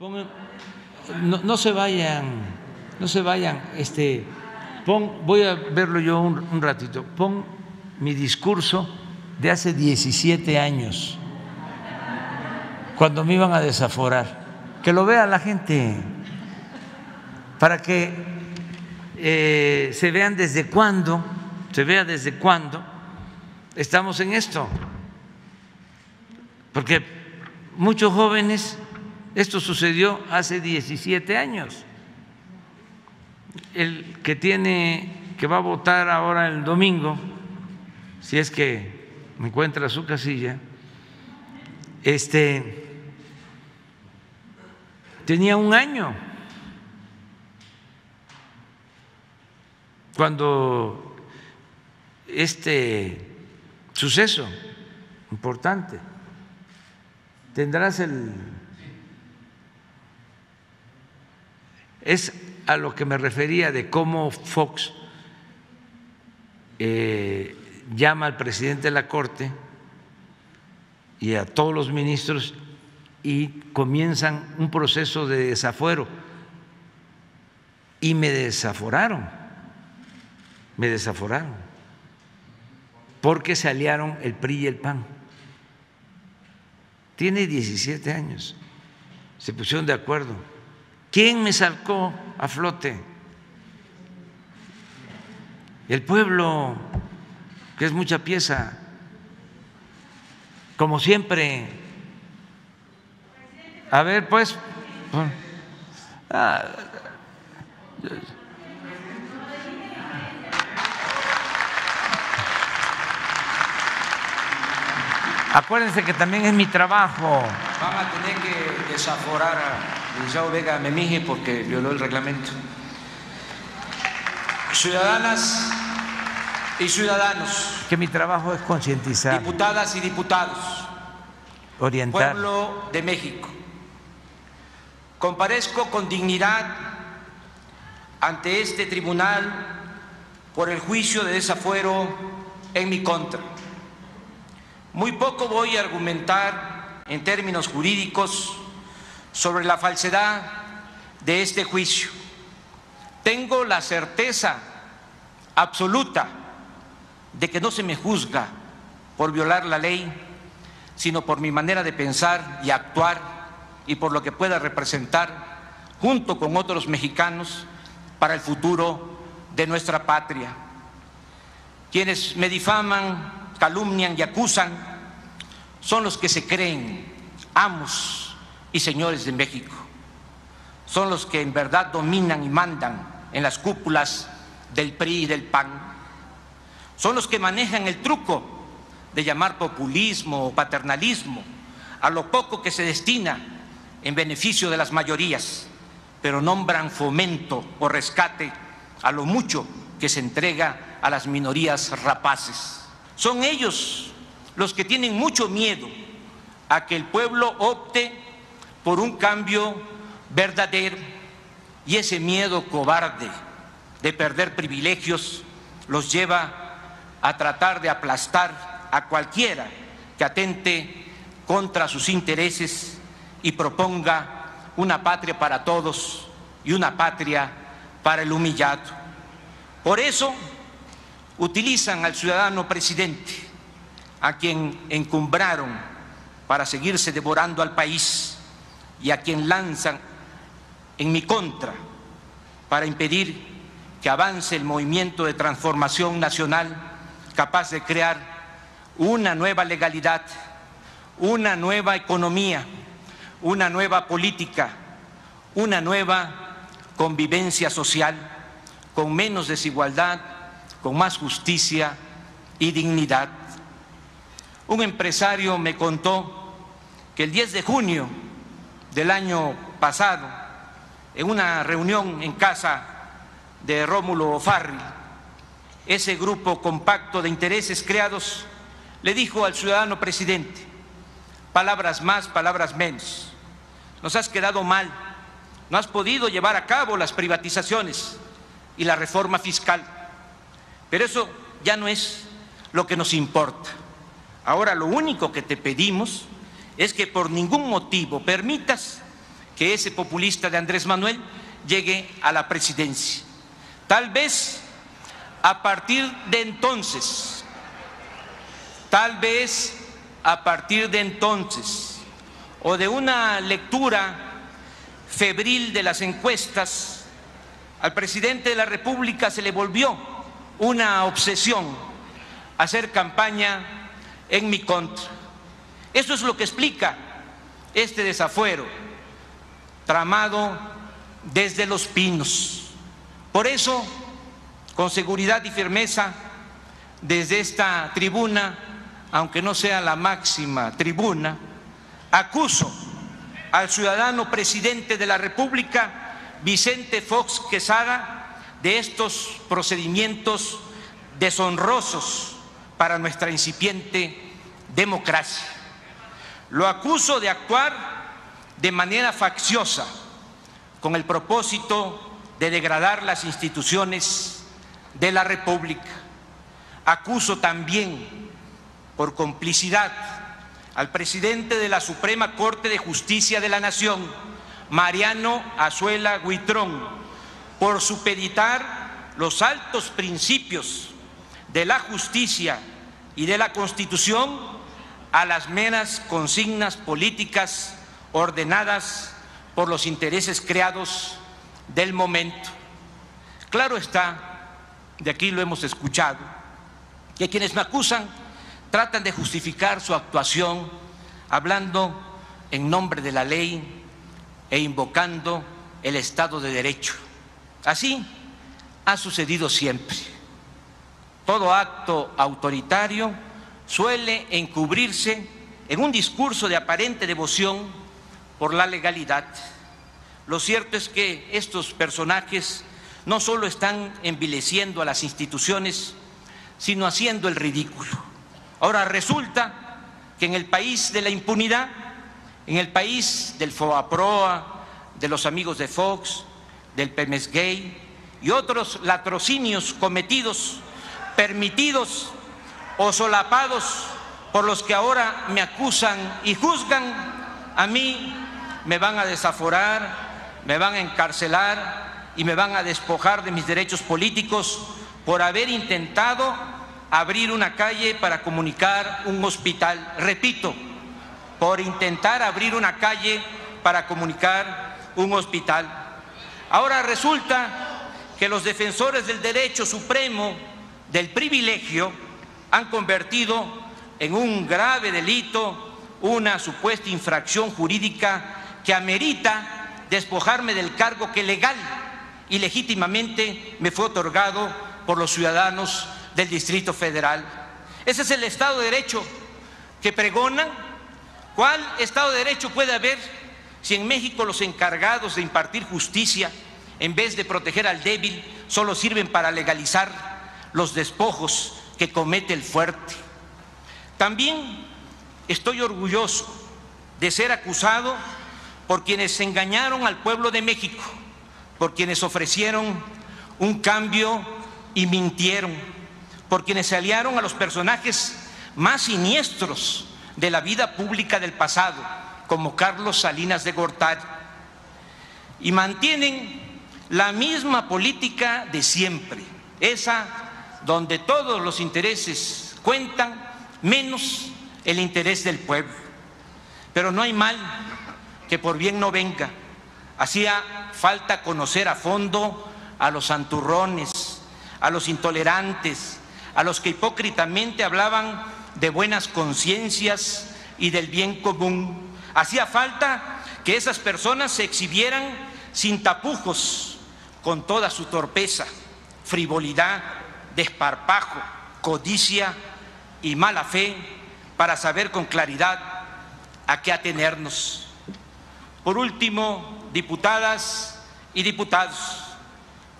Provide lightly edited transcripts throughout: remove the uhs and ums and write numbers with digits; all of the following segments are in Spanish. No se vayan, voy a verlo yo un ratito, pon mi discurso de hace 17 años, cuando me iban a desaforar, que lo vea la gente, para que se vea desde cuándo estamos en esto, porque muchos jóvenes… Esto sucedió hace 17 años. El que va a votar ahora el domingo, si es que encuentra su casilla, tenía un año cuando este suceso importante. Tendrás Es a lo que me refería de cómo Fox llama al presidente de la Corte y a todos los ministros y comienzan un proceso de desafuero. Y me desaforaron, porque se aliaron el PRI y el PAN. Tiene 17 años, se pusieron de acuerdo. ¿Quién me sacó a flote? El pueblo, que es mucha pieza, como siempre. A ver, pues. Acuérdense que también es mi trabajo. Van a tener que desaforar al licenciado Vega Memije porque violó el reglamento. Ciudadanas y ciudadanos. Que mi trabajo es concientizar. Diputadas y diputados. Orientar. Pueblo de México. Comparezco con dignidad ante este tribunal por el juicio de desafuero en mi contra. Muy poco voy a argumentar en términos jurídicos sobre la falsedad de este juicio. Tengo la certeza absoluta de que no se me juzga por violar la ley, sino por mi manera de pensar y actuar y por lo que pueda representar junto con otros mexicanos para el futuro de nuestra patria. Quienes me difaman, calumnian y acusan son los que se creen amos y señores de México, son los que en verdad dominan y mandan en las cúpulas del PRI y del PAN, son los que manejan el truco de llamar populismo o paternalismo a lo poco que se destina en beneficio de las mayorías, pero nombran fomento o rescate a lo mucho que se entrega a las minorías rapaces. Son ellos los que tienen mucho miedo a que el pueblo opte por un cambio verdadero, y ese miedo cobarde de perder privilegios los lleva a tratar de aplastar a cualquiera que atente contra sus intereses y proponga una patria para todos y una patria para el humillado. Por eso utilizan al ciudadano presidente, a quien encumbraron para seguirse devorando al país y a quien lanzan en mi contra para impedir que avance el movimiento de transformación nacional capaz de crear una nueva legalidad, una nueva economía, una nueva política, una nueva convivencia social con menos desigualdad, con más justicia y dignidad. Un empresario me contó que el 10 de junio del año pasado, en una reunión en casa de Rómulo O'Farrell, ese grupo compacto de intereses creados le dijo al ciudadano presidente, palabras más, palabras menos, nos has quedado mal, no has podido llevar a cabo las privatizaciones y la reforma fiscal. Pero eso ya no es lo que nos importa. Ahora lo único que te pedimos es que por ningún motivo permitas que ese populista de Andrés Manuel llegue a la presidencia. Tal vez a partir de entonces, o de una lectura febril de las encuestas, al presidente de la República se le volvió una obsesión hacer campaña en mi contra. Eso es lo que explica este desafuero tramado desde Los Pinos. Por eso, con seguridad y firmeza, desde esta tribuna, aunque no sea la máxima tribuna, acuso al ciudadano presidente de la República, Vicente Fox Quesada, de estos procedimientos deshonrosos para nuestra incipiente democracia. Lo acuso de actuar de manera facciosa con el propósito de degradar las instituciones de la República. Acuso también por complicidad al presidente de la Suprema Corte de Justicia de la Nación, Mariano Azuela Huitrón, por supeditar los altos principios de la justicia y de la Constitución a las meras consignas políticas ordenadas por los intereses creados del momento. Claro está, de aquí lo hemos escuchado, que quienes me acusan tratan de justificar su actuación hablando en nombre de la ley e invocando el Estado de Derecho. Así ha sucedido siempre. Todo acto autoritario suele encubrirse en un discurso de aparente devoción por la legalidad. Lo cierto es que estos personajes no solo están envileciendo a las instituciones, sino haciendo el ridículo. Ahora resulta que en el país de la impunidad, en el país del FOAPROA, de los amigos de Fox, del Pemexgate y otros latrocinios cometidos, permitidos o solapados por los que ahora me acusan y juzgan, a mí me van a desaforar, me van a encarcelar y me van a despojar de mis derechos políticos por haber intentado abrir una calle para comunicar un hospital. Repito, por intentar abrir una calle para comunicar un hospital. Ahora resulta que los defensores del derecho supremo del privilegio han convertido en un grave delito una supuesta infracción jurídica que amerita despojarme del cargo que legal y legítimamente me fue otorgado por los ciudadanos del Distrito Federal. Ese es el Estado de Derecho que pregonan. ¿Cuál Estado de Derecho puede haber si en México los encargados de impartir justicia, en vez de proteger al débil, solo sirven para legalizar los despojos que comete el fuerte? También estoy orgulloso de ser acusado por quienes engañaron al pueblo de México, por quienes ofrecieron un cambio y mintieron, por quienes se aliaron a los personajes más siniestros de la vida pública del pasado, como Carlos Salinas de Gortari, y mantienen la misma política de siempre, esa donde todos los intereses cuentan, menos el interés del pueblo. Pero no hay mal que por bien no venga. Hacía falta conocer a fondo a los santurrones, a los intolerantes, a los que hipócritamente hablaban de buenas conciencias y del bien común. Hacía falta que esas personas se exhibieran sin tapujos, con toda su torpeza, frivolidad, desparpajo, codicia y mala fe, para saber con claridad a qué atenernos. Por último, diputadas y diputados,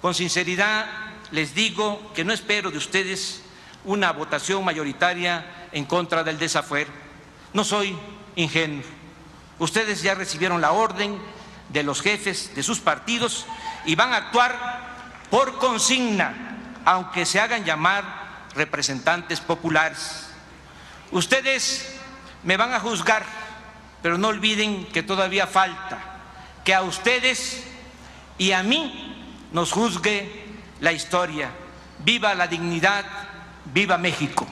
con sinceridad les digo que no espero de ustedes una votación mayoritaria en contra del desafuero. No soy ingenuo. Ustedes ya recibieron la orden de los jefes de sus partidos y van a actuar por consigna, aunque se hagan llamar representantes populares. Ustedes me van a juzgar, pero no olviden que todavía falta que a ustedes y a mí nos juzgue la historia. Viva la dignidad, viva México.